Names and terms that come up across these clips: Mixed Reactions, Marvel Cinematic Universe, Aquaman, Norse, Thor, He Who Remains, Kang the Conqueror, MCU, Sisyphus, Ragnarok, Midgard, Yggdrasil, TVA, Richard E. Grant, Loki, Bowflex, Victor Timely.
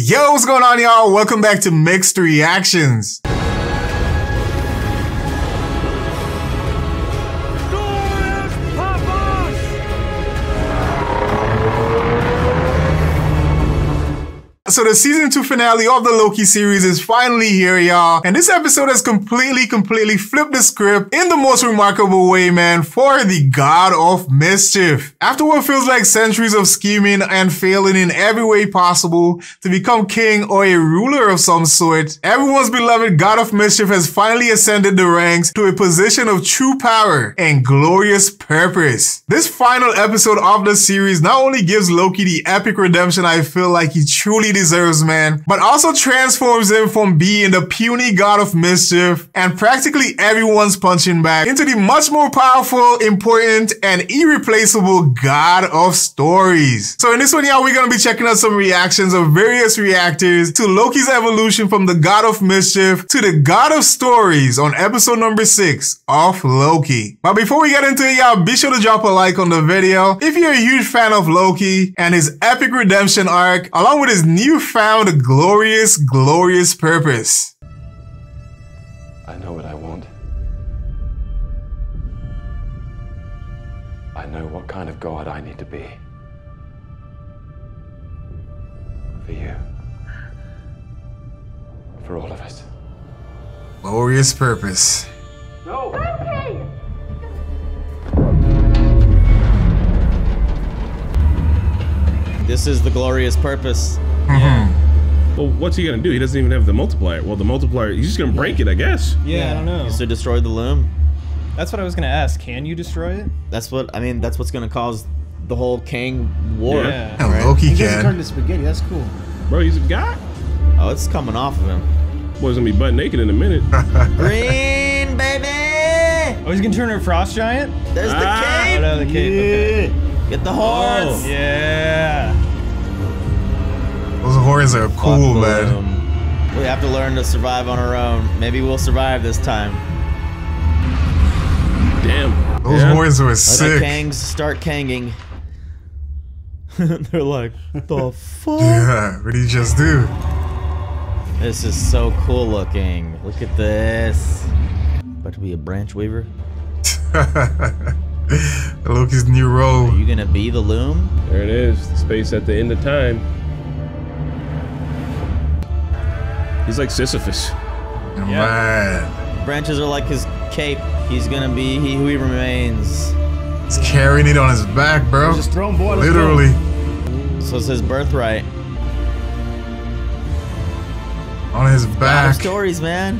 Yo, what's going on, y'all? Welcome back to Mixed Reactions. So the season 2 finale of the Loki series is finally here, y'all. And this episode has completely flipped the script in the most remarkable way, man, for the God of Mischief. After what feels like centuries of scheming and failing in every way possible to become king or a ruler of some sort, everyone's beloved God of Mischief has finally ascended the ranks to a position of true power and glorious purpose. This final episode of the series not only gives Loki the epic redemption I feel like he truly deserves, man, but also transforms him from being the puny god of mischief and practically everyone's punching bag into the much more powerful, important, and irreplaceable god of stories. So in this one, y'all, we're gonna be checking out some reactions of various reactors to Loki's evolution from the god of mischief to the god of stories on episode number 6 of Loki. But before we get into it, y'all, be sure to drop a like on the video if you're a huge fan of Loki and his epic redemption arc, along with his newfound a glorious purpose. I know what I want. I know what kind of god I need to be. For you. For all of us. Glorious purpose. No! Okay. This is the glorious purpose. Mm-hmm. Well, what's he gonna do? He doesn't even have the multiplier. Well, the multiplier, he's just gonna break it, I guess. Yeah, I don't know. He used to destroy the loom. That's what I was gonna ask. Can you destroy it? That's what, I mean, that's what's gonna cause the whole Kang war. Yeah, yeah, right? Loki can turn to spaghetti, that's cool. Bro, he's a guy? Oh, it's coming off of him. Boy's gonna be butt naked in a minute. Green, baby! Oh, he's gonna turn into a frost giant? There's the cape! Oh, no, the cape, okay. Get the horns! Oh, yeah! Those horns are cool, man. We have to learn to survive on our own. Maybe we'll survive this time. Damn. Those horns were sick. The Kangs start Kanging. They're like, what the fuck? Yeah, what did you just do? This is so cool looking. Look at this. About to be a branch weaver. Loki's new role. Are you gonna be the loom? There it is. The space at the end of time. He's like Sisyphus. Yeah. Branches are like his cape. He's gonna be He Who Remains. He's carrying it on his back, bro. He's just throwing boy. Literally. So it's his birthright. On his back. Stories, man.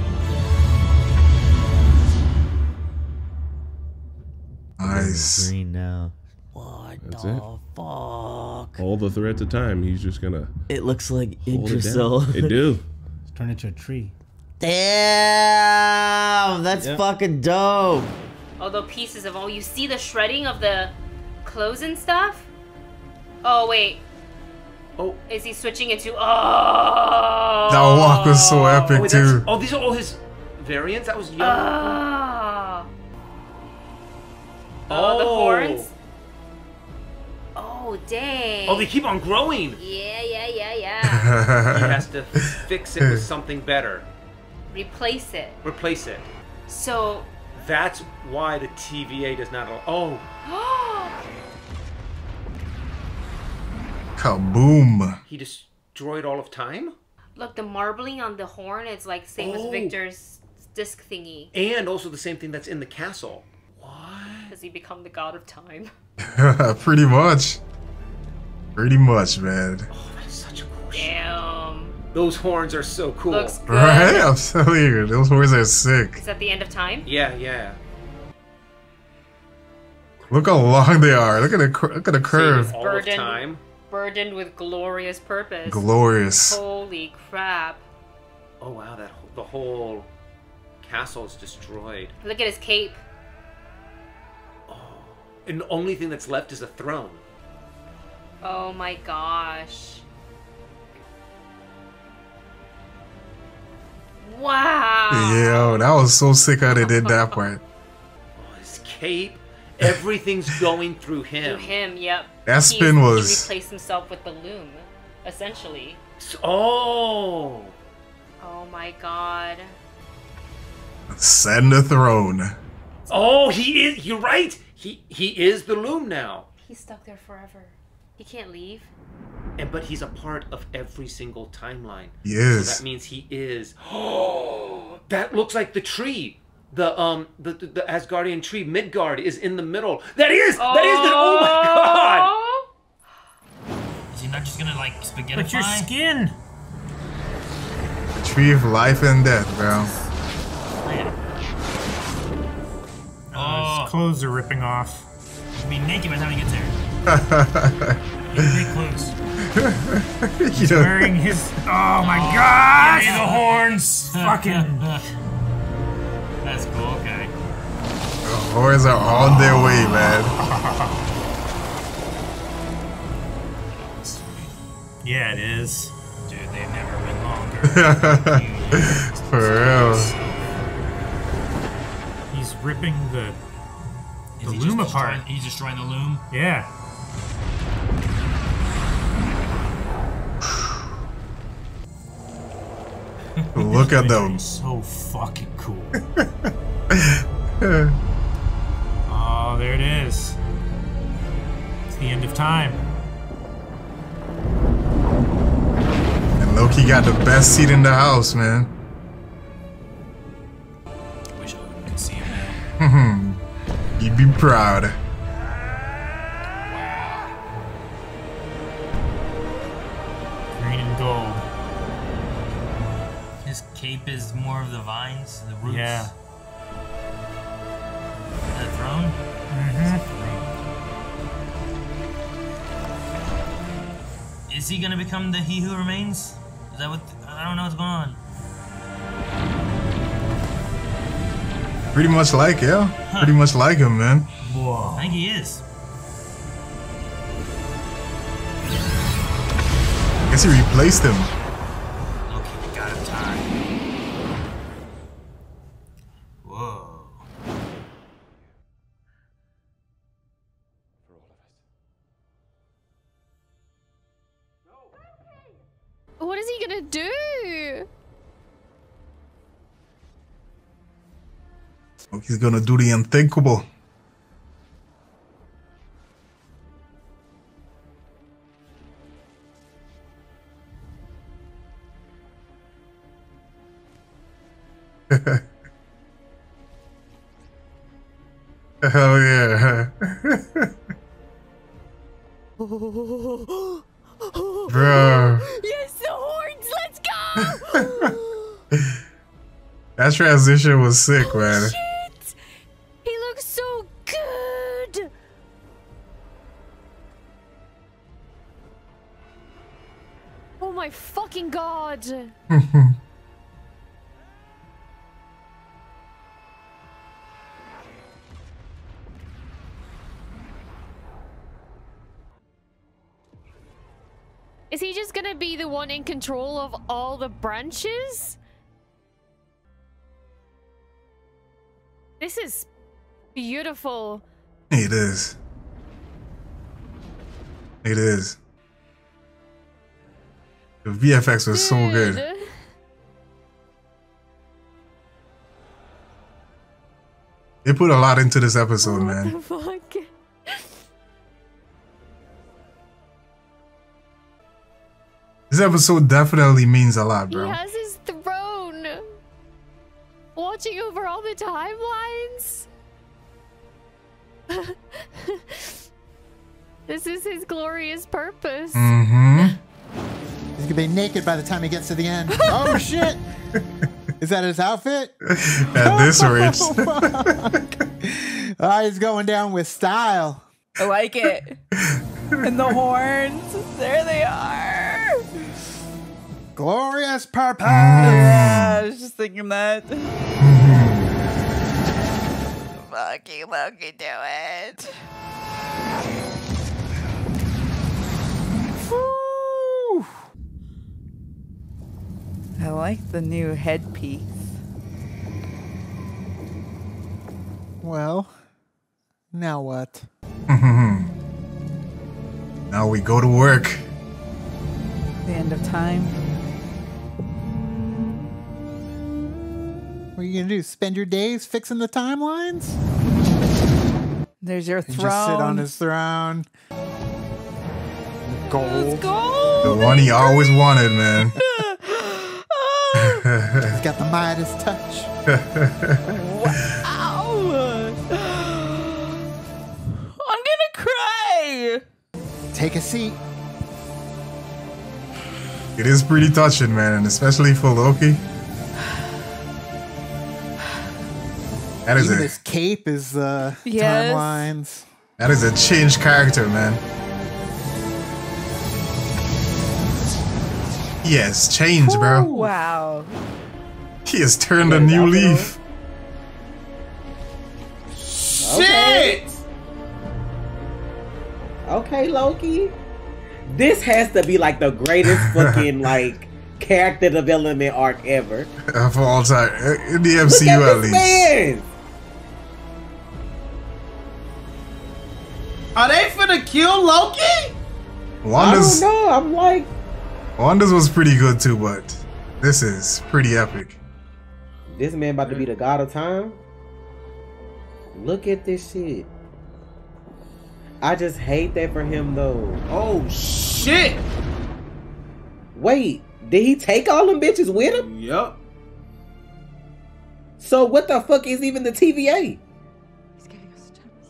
Nice. Green now. What the fuck? All the threads of time. He's just gonna. It looks like Yggdrasil. It do. Turn into a tree. Damn, that's fucking dope. All the pieces of all, you see the shredding of the clothes and stuff? Oh, wait. Oh. Is he switching into, oh. That walk was so epic, dude. Oh, these are all his variants? That was young. Oh, the horns? Oh, dang. Oh, they keep on growing. Yeah. He has to fix it with something better. Replace it. Replace it. So. That's why the TVA does not. Oh. Kaboom. He destroyed all of time? Look, the marbling on the horn is like same as Victor's disc thingy. And also the same thing that's in the castle. What? Does he become the god of time? Pretty much. Pretty much, man. Oh, that is such a cool shot. Those horns are so cool. Looks good. Right? I'm telling you, those horns are sick. Is that the end of time? Yeah. Look how long they are. Look at the curve. So burdened, all of time. Burdened with glorious purpose. Glorious. Holy crap. Oh wow, that the whole castle is destroyed. Look at his cape. Oh, and the only thing that's left is a throne. Oh my gosh. Wow. Yeah, that was so sick how they did that part. Oh, his cape. Everything's going through him. Yep. That spin was... He replaced himself with the loom, essentially. Oh! Oh my god. Ascend the throne. Oh, he is. You're right. He is the loom now. He's stuck there forever. He can't leave. And but he's a part of every single timeline. Yes. So that means he is. Oh, that looks like the tree. The Asgardian tree, Midgard, is in the middle. That is the. Oh my god. Is he not just gonna like spaghettify? But your skin. The tree of life and death, bro. His clothes are ripping off. He'll be naked by the time he gets there. He's big clothes. He's wearing his... Oh my gosh! Yeah, the horns! Fucking... That's cool, okay. The horns are on their way, man. Yeah, it is. Dude, they've never been longer. For real. Ripping the loom apart. He's destroying the loom? Yeah. Look at them. So fucking cool. Oh, there it is. It's the end of time. And Loki got the best seat in the house, man. You'd be proud. Green and gold. His cape is more of the vines, the roots. Yeah. The throne? Mm-hmm. Is he gonna become the He Who Remains? Is that what? I don't know what's going on. Pretty much like, yeah. Huh. Pretty much like him, man. Whoa. I think he is. I guess he replaced him. Okay, we got him tied. Whoa. What is he gonna do? He's gonna do the unthinkable. Hell yeah. Bro. Yes, the horns, let's go! That transition was sick, man. Shit. God. Is he just gonna be the one in control of all the branches? This is beautiful. It is. It is. The VFX was so good. They put a lot into this episode, man. The fuck? This episode definitely means a lot, bro. He has his throne. Watching over all the timelines. This is his glorious purpose. Mm-hmm. He's gonna be naked by the time he gets to the end. Oh shit! Is that his outfit? At this rate. Oh, he's going down with style. I like it. And the horns, there they are. Glorious purpose. Yeah, I was just thinking that. Fucking Loki, do it. I like the new headpiece. Well, now what? Now we go to work. the end of time. What are you going to do? Spend your days fixing the timelines? There's your throne. Just sit on his throne. Gold. Gold. The one he always wanted, man. He's got the Midas touch. Wow. I'm gonna cry. Take a seat. It is pretty touching, man, and especially for Loki. That is even his cape is timelines. That is a changed character, man. He has changed, bro. Wow. He has turned a new leaf. Shit! Okay, Loki. This has to be like the greatest fucking like character development arc ever. For all time. In the MCU at least. Man. Are they finna kill Loki? Wanda's... I don't know. I'm like... Wanda's was pretty good too, but this is pretty epic. This man about to be the god of time. Look at this shit. I just hate that for him though. Oh shit! Wait, did he take all them bitches with him? Yep. So what the fuck is even the TVA? He's giving us a chance.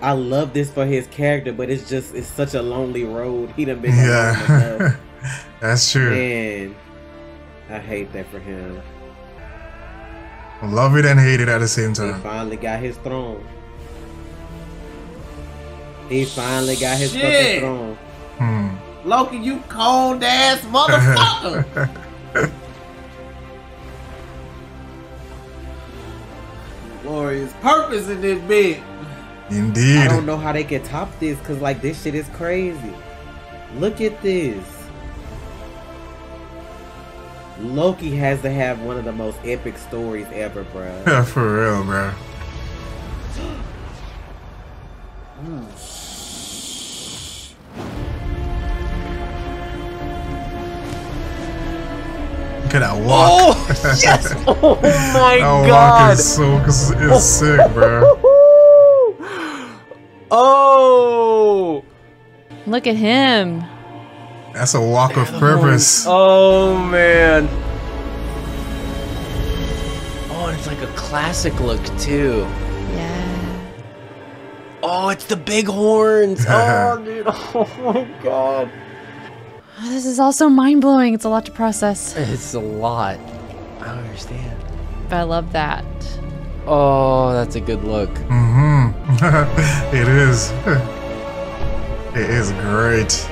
I love this for his character, but it's just, it's such a lonely road. He done been alone. That's true. Man, I hate that for him. Love it and hate it at the same time. He finally got his throne. He finally got his fucking throne. Hmm. Loki, you cold ass motherfucker! Glorious purpose in this bit. Indeed. I don't know how they can top this, cause like this shit is crazy. Look at this. Loki has to have one of the most epic stories ever, bro. For real, bro. Look at that walk. Oh, yes. Oh my that god. Walk is so sick, bro. Oh. Look at him. That's a walk of purpose. Oh man. Oh, and it's like a classic look too. Yeah. Oh, it's the big horns. Oh, dude. Oh, my God. This is also mind-blowing. It's a lot to process. It's a lot. I don't understand. But I love that. Oh, that's a good look. Mm-hmm. It is. It is great.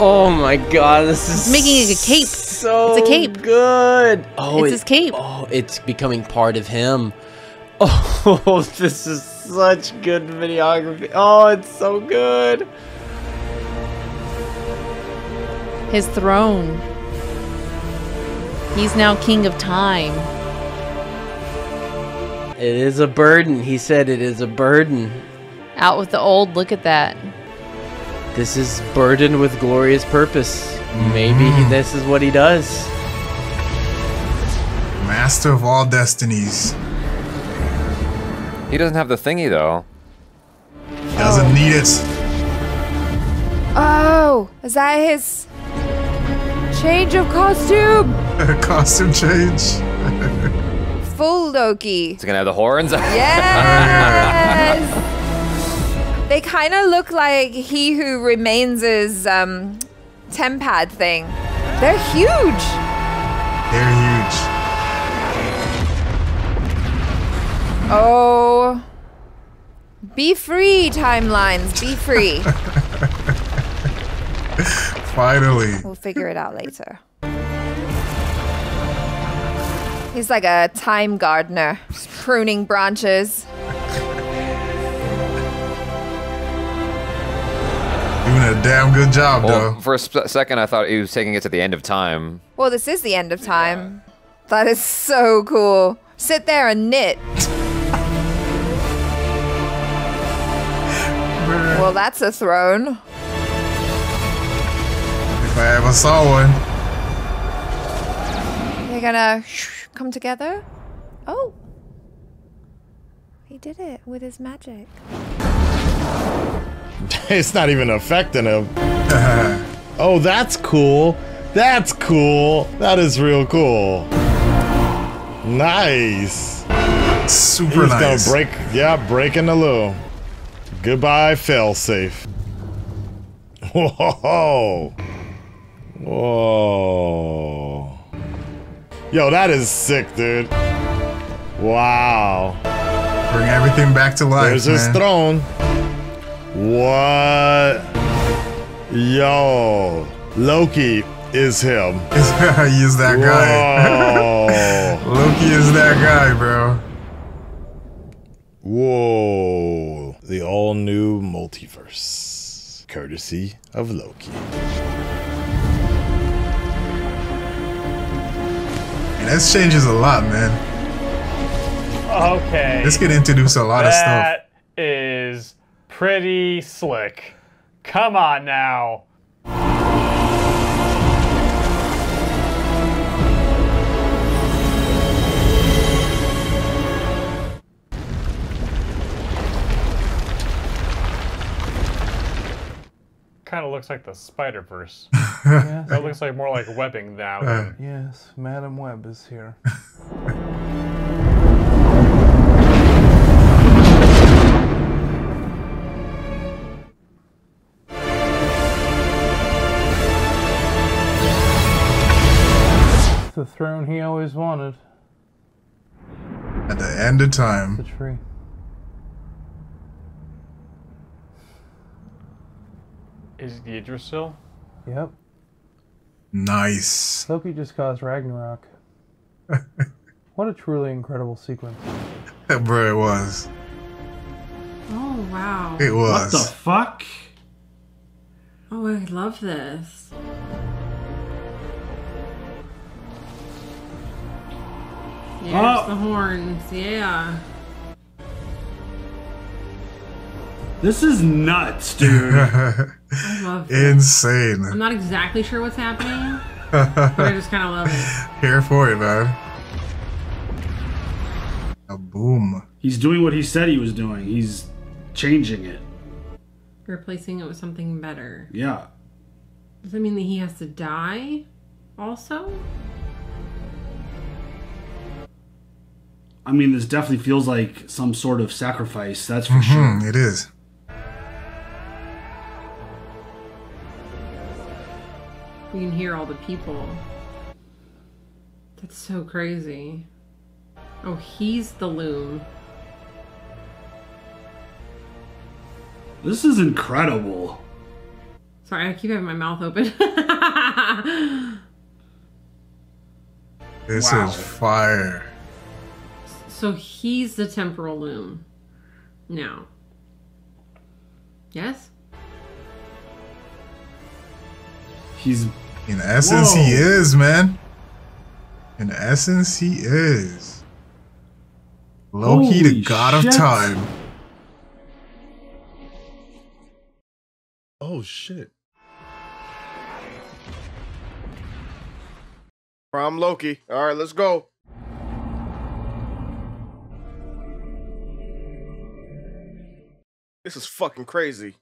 Oh, my God. This is making it a cape. So it's a cape. Good. Oh, it's his cape. Oh, it's becoming part of him. Oh, this is such good videography. Oh, it's so good. His throne. He's now king of time. It is a burden. He said it is a burden. Out with the old. Look at that. This is burdened with glorious purpose. Maybe this is what he does. Master of all destinies. He doesn't have the thingy though. Doesn't need it. Oh, is that his change of costume? Costume change. Full Loki. He's gonna have the horns. Yes. They kind of look like He Who Remains' tempad thing. They're huge. They're huge. Oh, be free, timelines, be free. Finally. We'll figure it out later. He's like a time gardener, just pruning branches. Doing a damn good job, though. For a second, I thought he was taking it to the end of time. Well, this is the end of time. Yeah. That is so cool. Sit there and knit. Well, that's a throne. If I ever saw one. They're gonna come together. Oh, he did it with his magic. It's not even affecting him. Oh, that's cool. That's cool. That is real cool. Nice. Super He's nice. Gonna break, yeah, breaking the loo. Goodbye, failsafe. Whoa. Whoa. Yo, that is sick, dude. Wow. Bring everything back to life. There's his throne. What? Yo. Loki is him. He is that guy. Loki is that guy, bro. Whoa. The all-new multiverse. Courtesy of Loki. And that changes a lot, man. Okay. This could introduce a lot of stuff. That is pretty slick. Come on now. Kind of looks like the Spider-Verse. Yes. That looks like more like webbing now. Yes, Madam Web is here. The throne he always wanted. At the end of time. The tree. Is it Yggdrasil? Yep. Nice. Loki just caused Ragnarok. What a truly incredible sequence. That bro, it was. Oh, wow. It was. What the fuck? Oh, I love this. Yeah, oh. The horns, yeah. This is nuts, dude. I love it. Insane. I'm not exactly sure what's happening, but I just kind of love it. Here for it, man. A boom. He's doing what he said he was doing. He's changing it. Replacing it with something better. Yeah. Does that mean that he has to die also? I mean, this definitely feels like some sort of sacrifice, that's for sure. It is. You can hear all the people. That's so crazy. Oh, he's the loom. This is incredible. Sorry, I keep having my mouth open. This is fire. So he's the temporal loom now. Yes? He's... In essence, whoa. He is, man. In essence, he is. Loki, holy the god shit. Of time. Oh, shit. I'm Loki. All right, let's go. This is fucking crazy.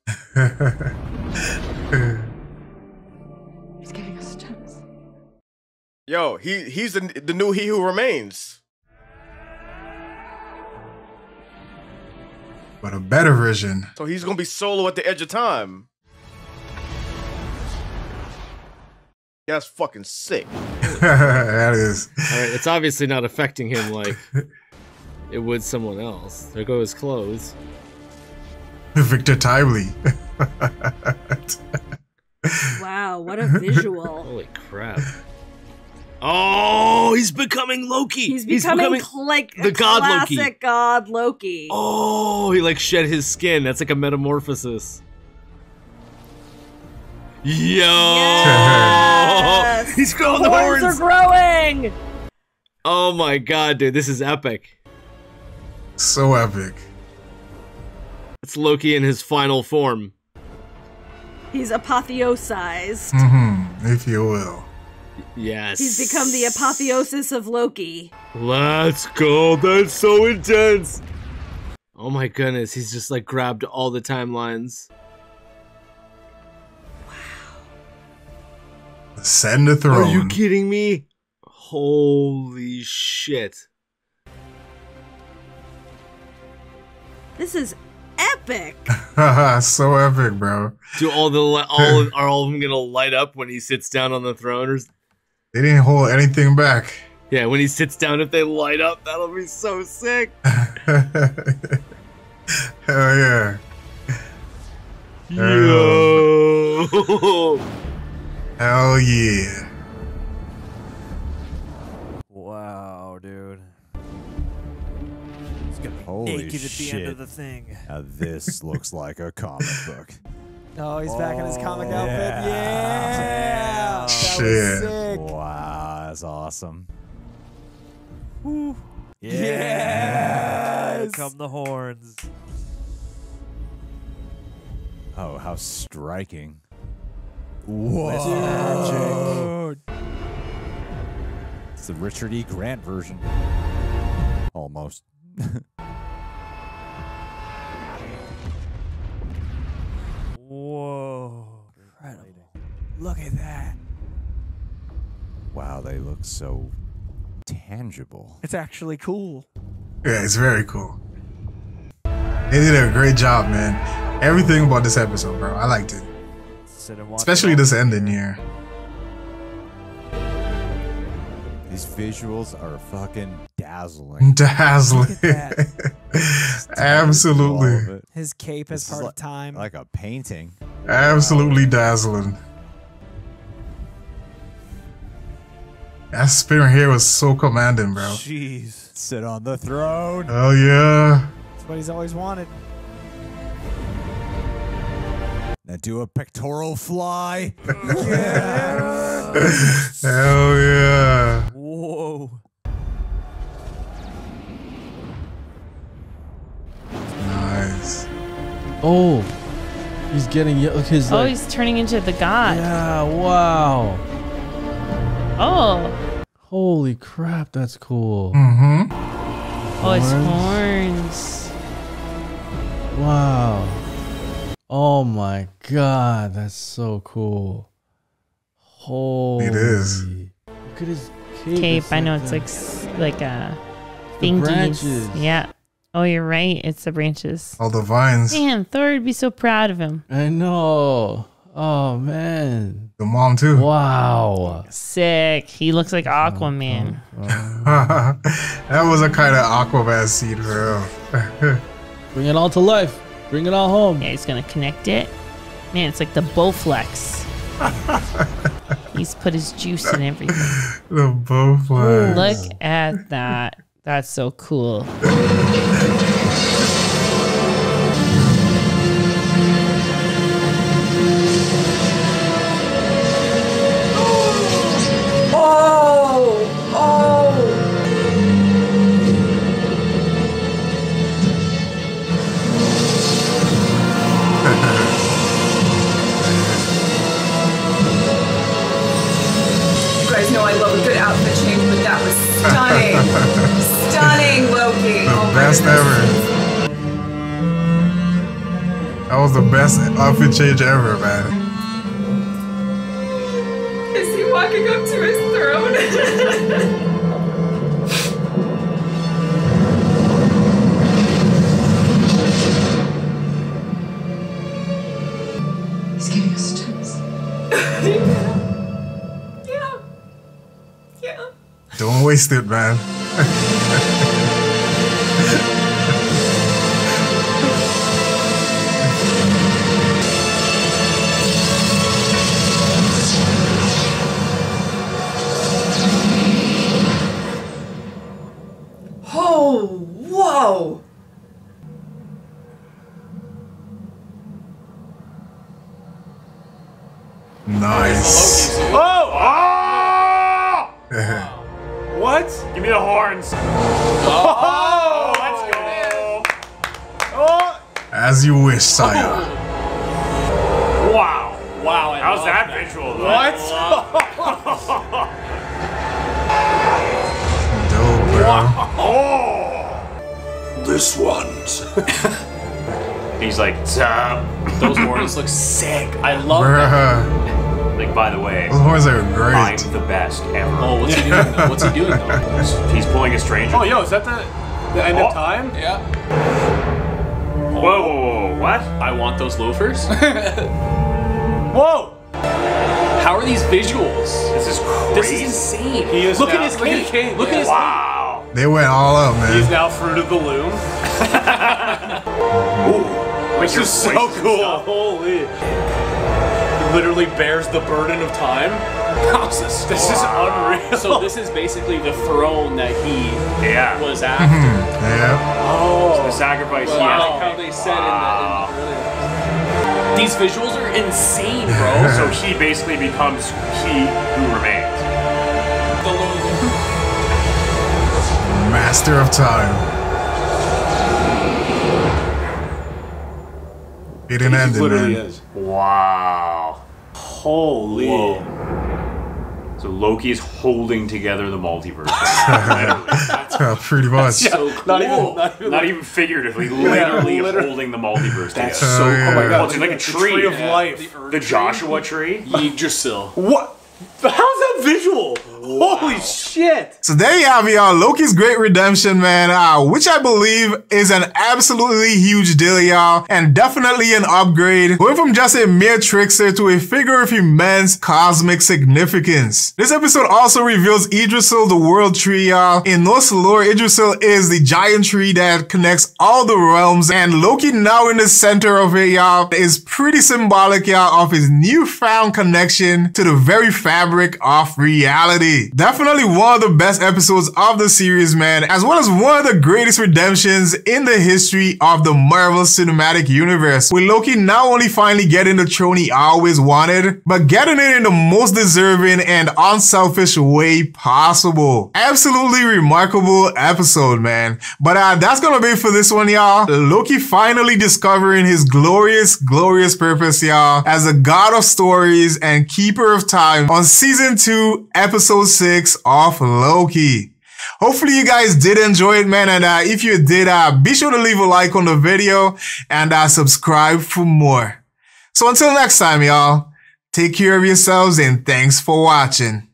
He's giving us gems. Yo, he's the new He Who Remains. But a better version. So he's gonna be solo at the edge of time. Yeah, that's fucking sick. That is. I mean, it's obviously not affecting him like it would someone else. There go his clothes. Victor Timely. Wow, what a visual. Holy crap. Oh, he's becoming Loki. He's becoming like the god classic Loki. God Loki. Oh, he like shed his skin. That's like a metamorphosis. Yo. Yes. He's growing the horns. The horns are growing. Oh my god, dude. This is epic. So epic. It's Loki in his final form. He's apotheosized. Mm-hmm. if you will. Yes. He's become the apotheosis of Loki. Let's go. That's so intense. Oh my goodness. He's just like grabbed all the timelines. Wow. Ascend the throne. Are you kidding me? Holy shit. This is epic. So epic, bro. Do all of them gonna light up when he sits down on the throne? Or they didn't hold anything back. Yeah, when he sits down, if they light up, that'll be so sick. Hell yeah. Yo. Hell yeah. Wow, dude. Holy naked shit. At the end of the thing. This looks like a comic book. Oh, he's back in his comic outfit. Yeah. That was sick. Wow, that's awesome. Woo. Yes. Here come the horns. Oh, how striking. Whoa. Magic. It's the Richard E. Grant version. Almost. Whoa. Incredible. Look at that. Wow, they look so tangible. It's actually cool. Yeah, it's very cool. They did a great job, man. Everything about this episode, bro. I liked it. Especially this ending here. These visuals are fucking dazzling. Dazzling. Absolutely. His cape is part of time. Like a painting. Absolutely dazzling. That spear here was so commanding, bro. Jeez. Sit on the throne. Hell yeah. That's what he's always wanted. Now do a pectoral fly. Yeah. Hell yeah. Whoa. Nice. Oh, he's getting his. Oh, like, he's turning into the god. Yeah. Wow. Oh. Holy crap! That's cool. Mm-hmm. Oh, it's horns. Wow. Oh my god, that's so cool. Holy. It is. Look at his cape. I know it's like a thing. Branches. Yeah. Oh, you're right. It's the branches. All the vines. Damn, Thor would be so proud of him. I know. Oh, man. The mom, too. Wow. Sick. He looks like Aquaman. That was a kind of Aquaman scene for real. Bring it all to life. Bring it all home. Yeah, he's going to connect it. Man, it's like the Bowflex. He's put his juice in everything. The Bowflex. Look at that. That's so cool. The best outfit change ever, man. Is he walking up to his throne? He's giving us tips. Yeah. Yeah. Don't waste it, man. Nice. Oh! Oh! Oh! What? Give me the horns. Oh! Let's go, man. Oh! As you wish, sire. Wow. Wow. How's that visual, though? What? Nervous ones. He's like, those horns look sick. I love them. Like, by the way, those horns are great. I'm the best ever. Oh, what's he doing though? What's he doing though? He's pulling a stranger. Oh, yo, is that the end of time? Yeah. Oh. Whoa, whoa, whoa, what? I want those loafers. Whoa! How are these visuals? This is crazy. This is insane. He is look at his cane. Look at his cane. Wow. They went all out, man. He's now Fruit of the Loom. Ooh, this is so cool. Holy. He literally bears the burden of time. This is unreal. So this is basically the throne that he was after. Yeah. Oh. So the sacrifice. Wow. Yeah. Like how they said in the earlier. These visuals are insane, bro. So he basically becomes He Who Remains. Master of time. It didn't end, literally, man. Is. Wow. Holy. Whoa. So Loki's holding together the multiverse. Pretty much. Yeah, so cool. not even figuratively, literally holding the multiverse together. That's so cool. Oh my God. It's like a tree. The tree of life. The Joshua tree. Yggdrasil. What? How's that visual? Wow. Holy shit. So there you have it, y'all. Loki's Great Redemption, man, which I believe is an absolutely huge deal, y'all, and definitely an upgrade, going from just a mere trickster to a figure of immense cosmic significance. This episode also reveals Yggdrasil, the world tree, y'all. In Norse lore, Yggdrasil is the giant tree that connects all the realms, and Loki, now in the center of it, y'all, is pretty symbolic, y'all, of his newfound connection to the very fabric of reality. Definitely one of the best episodes of the series, man, as well as one of the greatest redemptions in the history of the Marvel Cinematic Universe, with Loki not only finally getting the throne he always wanted, but getting it in the most deserving and unselfish way possible. Absolutely remarkable episode, man. But that's gonna be it for this one, y'all. Loki finally discovering his glorious, glorious purpose, y'all, as the god of stories and keeper of time, on Season 2, Episode 6 of Loki. Hopefully you guys did enjoy it, man, and if you did, be sure to leave a like on the video and subscribe for more. So until next time, y'all, take care of yourselves and thanks for watching.